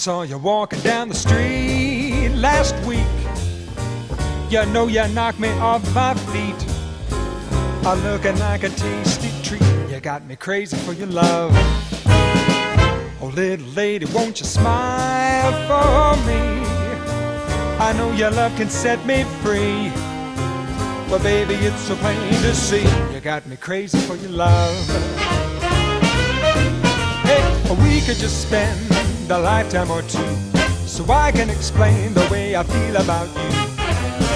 saw you walking down the street last week. You know you knocked me off my feet. I'm looking like a tasty treat. You got me crazy for your love. Oh, little lady, won't you smile for me? I know your love can set me free. But baby, it's so plain to see. You got me crazy for your love. Hey, we could just spend a lifetime or two, so I can explain the way I feel about you.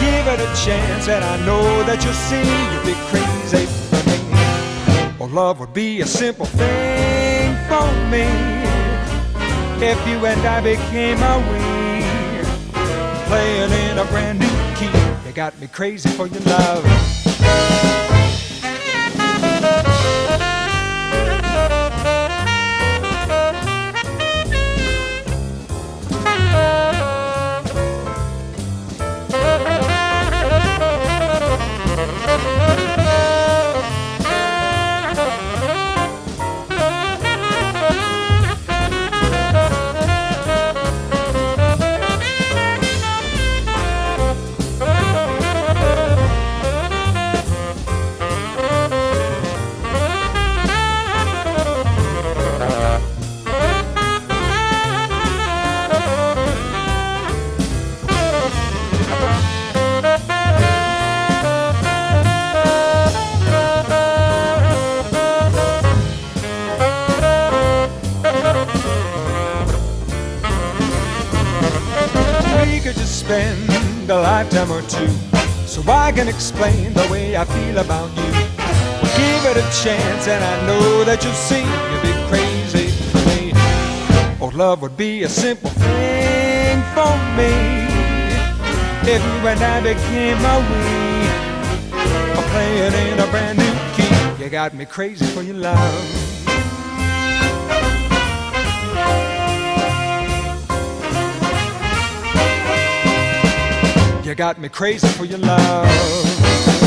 Give it a chance and I know that you'll see you'll be crazy for me. Oh, love would be a simple thing for me if you and I became a we, playing in a brand new key. You got me crazy for your love. Spend a lifetime or two, so I can explain the way I feel about you. Give it a chance and I know that you'll see you'll be crazy for me. Oh, love would be a simple thing for me if you and I became a we, or playing in a brand new key. You got me crazy for your love. You got me crazy for your love.